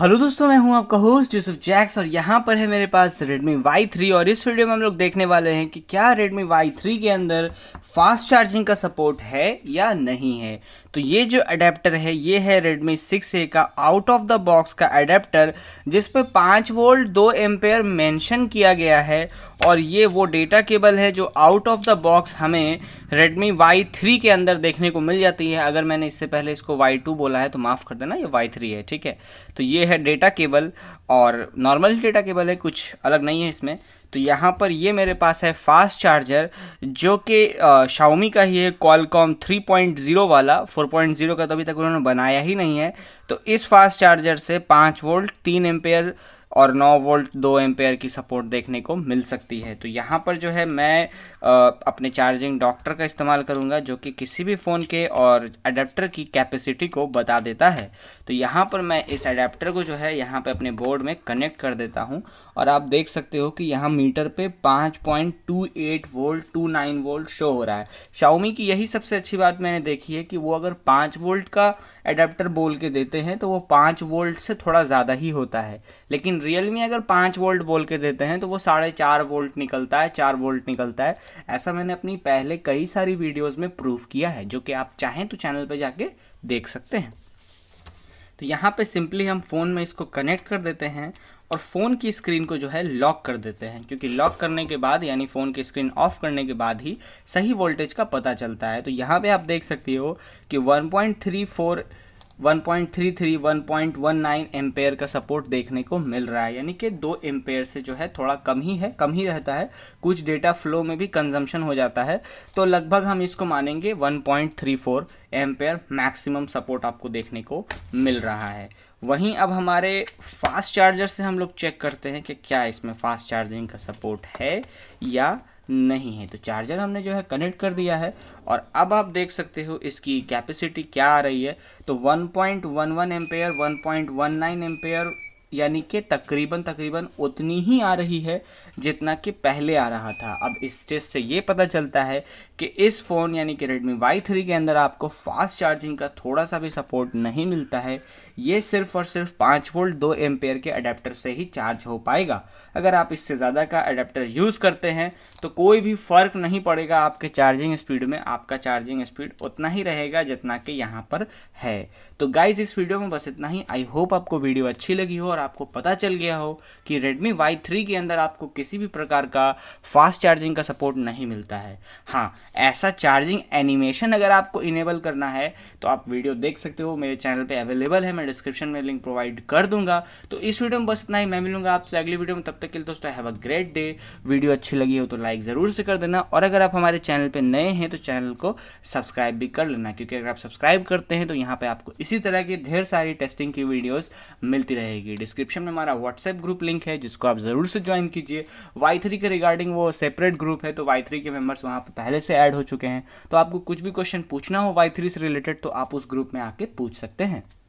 Hello दोस्तों, मैं हूं आपका होस्ट यूसुफ जैक्स और यहां पर है मेरे पास Redmi Y3 और इस वीडियो में हम लोग देखने वाले हैं कि क्या Redmi Y3 के अंदर फास्ट चार्जिंग का सपोर्ट है या नहीं है। तो ये जो अडेप्टर है ये है Redmi 6A का आउट ऑफ द बॉक्स का अडेप्टर जिस पर 5 वोल्ट 2 एम्पेयर मेंशन किया गया है और ये वो डेटा केबल है जो आउट ऑफ द बॉक्स हमें Redmi Y3 के अंदर देखने को मिल जाती है। अगर मैंने इससे पहले इसको Y2 बोला है तो माफ़ कर देना, ये Y3 है, ठीक है। तो ये है डेटा केबल और नॉर्मल डेटा केबल है, कुछ अलग नहीं है इसमें। तो यहाँ पर ये मेरे पास है फास्ट चार्जर जो कि शाओमी का ही है, Qualcomm 3.0 वाला। 4.0 का तो अभी तक उन्होंने बनाया ही नहीं है। तो इस फास्ट चार्जर से 5 वोल्ट 3 एम्पेयर और 9 वोल्ट 2 एम्पेयर की सपोर्ट देखने को मिल सकती है। तो यहाँ पर जो है मैं अपने चार्जिंग डॉक्टर का इस्तेमाल करूँगा जो कि किसी भी फ़ोन के और अडेप्टर की कैपेसिटी को बता देता है। तो यहाँ पर मैं इस अडेप्टर को जो है यहाँ पे अपने बोर्ड में कनेक्ट कर देता हूँ और आप देख सकते हो कि यहाँ मीटर पे 5.28 वोल्ट 29 वोल्ट शो हो रहा है। शाओमी की यही सबसे अच्छी बात मैंने देखी है कि वो अगर 5 वोल्ट का अडेप्टर बोल के देते हैं तो वो 5 वोल्ट से थोड़ा ज़्यादा ही होता है, लेकिन रियलमी अगर 5 वोल्ट बोल के देते हैं तो वो 4.5 वोल्ट निकलता है, 4 वोल्ट निकलता है। ऐसा मैंने अपनी पहले कई सारी वीडियोस में प्रूफ किया है जो कि आप चाहें तो चैनल पे जाके देख सकते हैं। तो यहाँ पे सिंपली हम फ़ोन में इसको कनेक्ट कर देते हैं और फ़ोन की स्क्रीन को जो है लॉक कर देते हैं, क्योंकि लॉक करने के बाद यानी फ़ोन की स्क्रीन ऑफ करने के बाद ही सही वोल्टेज का पता चलता है। तो यहाँ पर आप देख सकते हो कि 1.33, 1.19 एम्पेयर का सपोर्ट देखने को मिल रहा है, यानी कि 2 एम्पेयर से जो है थोड़ा कम ही रहता है। कुछ डेटा फ्लो में भी कंजम्पशन हो जाता है तो लगभग हम इसको मानेंगे 1.34 एम्पेयर मैक्सिमम सपोर्ट आपको देखने को मिल रहा है। वहीं अब हमारे फास्ट चार्जर से हम लोग चेक करते हैं कि क्या इसमें फास्ट चार्जिंग का सपोर्ट है या नहीं है। तो चार्जर हमने जो है कनेक्ट कर दिया है और अब आप देख सकते हो इसकी कैपेसिटी क्या आ रही है। तो 1.11 एम्पेयर 1.19 एम्पेयर यानी कि तकरीबन उतनी ही आ रही है जितना कि पहले आ रहा था। अब इस टेस्ट से ये पता चलता है कि इस फ़ोन यानी कि Redmi Y3 के अंदर आपको फास्ट चार्जिंग का थोड़ा सा भी सपोर्ट नहीं मिलता है। ये सिर्फ़ और सिर्फ 5 वोल्ट 2 एम्पेयर के अडेप्टर से ही चार्ज हो पाएगा। अगर आप इससे ज़्यादा का अडेप्टर यूज़ करते हैं तो कोई भी फ़र्क नहीं पड़ेगा आपके चार्जिंग स्पीड में, आपका चार्जिंग स्पीड उतना ही रहेगा जितना कि यहाँ पर है। तो गाइज़, इस वीडियो में बस इतना ही। आई होप आपको वीडियो अच्छी लगी हो और आपको पता चल गया हो कि Redmi Y3 के अंदर आपको किसी भी प्रकार का फास्ट चार्जिंग का सपोर्ट नहीं मिलता है। हाँ, ऐसा चार्जिंग एनिमेशन अगर आपको इनेबल करना है तो आप वीडियो देख सकते हो, मेरे चैनल पे अवेलेबल है। मैं डिस्क्रिप्शन में लिंक प्रोवाइड कर दूंगा। तो इस वीडियो में बस इतना ही। मैं मिलूंगा आपसे अगली वीडियो में, तब तक के लिए दोस्तों have a great day. Video अच्छी लगी हो तो लाइक ज़रूर से कर देना और अगर आप हमारे चैनल पर नए हैं तो चैनल को सब्सक्राइब भी कर लेना, क्योंकि अगर आप सब्सक्राइब करते हैं तो यहाँ पर आपको इसी तरह की ढेर सारी टेस्टिंग की वीडियोज़ मिलती रहेगी। डिस्क्रिप्शन में हमारा व्हाट्सएप ग्रुप लिंक है जिसको आप ज़रूर से ज्वाइन कीजिए। Y3 के रिगार्डिंग वो सेपरेट ग्रुप है तो Y3 के मेंबर्स वहाँ पर पहले से ऐड हो चुके हैं। तो आपको कुछ भी क्वेश्चन पूछना हो Y3 से रिलेटेड तो आप उस ग्रुप में आके पूछ सकते हैं।